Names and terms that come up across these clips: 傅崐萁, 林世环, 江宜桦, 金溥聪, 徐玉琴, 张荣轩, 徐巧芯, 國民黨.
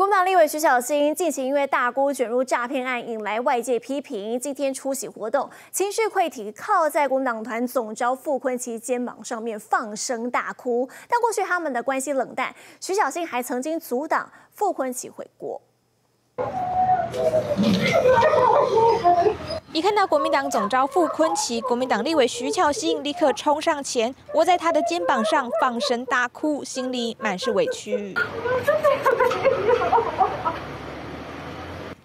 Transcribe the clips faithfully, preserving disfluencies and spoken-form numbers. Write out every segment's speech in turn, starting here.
国民党立委徐巧芯近期因为大姑卷入诈骗案，引来外界批评。今天出席活动，情绪溃堤，靠在国民党团总召傅崐萁肩膀上面放声大哭。但过去他们的关系冷淡，徐巧芯还曾经阻挡傅崐萁回国。 一看到国民党总召傅崐萁，国民党立委徐巧芯立刻冲上前，窝在他的肩膀上放声大哭，心里满是委屈。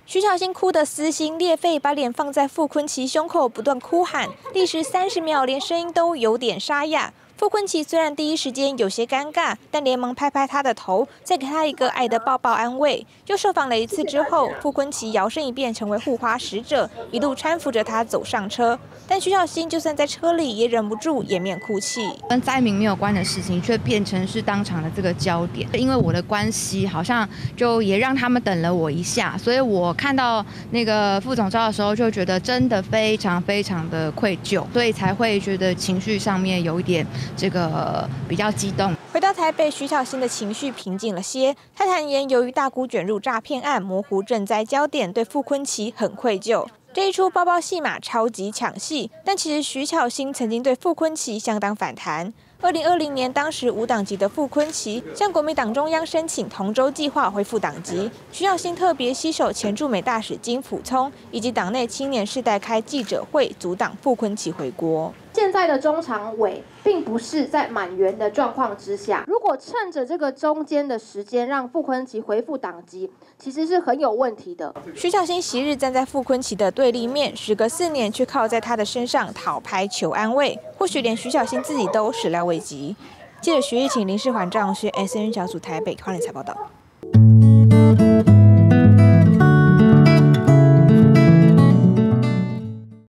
徐巧芯哭得撕心裂肺，把脸放在傅崐萁胸口，不断哭喊，历时三十秒，连声音都有点沙哑。 傅崐萁虽然第一时间有些尴尬，但连忙拍拍他的头，再给他一个爱的抱抱安慰。又受访了一次之后，傅崐萁摇身一变成为护花使者，一路搀扶着他走上车。但徐巧芯就算在车里也忍不住掩面哭泣。跟灾民没有关的事情，却变成是当场的这个焦点。因为我的关系，好像就也让他们等了我一下，所以我看到那个副总召的时候，就觉得真的非常非常的愧疚，所以才会觉得情绪上面有一点。 这个比较激动。回到台北，徐巧芯的情绪平静了些。他坦言，由于大姑卷入诈骗案，模糊赈灾焦点，对傅崐萁很愧疚。这一出包包戏码超级抢戏，但其实徐巧芯曾经对傅崐萁相当反弹。 二零二零年，当时无党籍的傅崐萁向国民党中央申请同舟计划恢复党籍。徐巧芯特别携手前驻美大使金溥聪以及党内青年世代开记者会，阻挡傅崐萁回国。现在的中常委并不是在满员的状况之下，如果趁着这个中间的时间让傅崐萁恢复党籍，其实是很有问题的。徐巧芯昔日站在傅崐萁的对立面，时隔四年却靠在他的身上讨拍求安慰，或许连徐巧芯自己都始料未及。 记者徐玉琴、林世环、张荣轩 ，S N 小组台北，欢迎采报道。